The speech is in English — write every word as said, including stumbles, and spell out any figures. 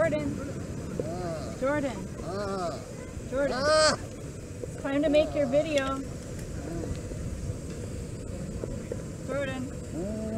Jordan. Uh, Jordan. Uh, Jordan. Uh, Time to make your video. Jordan.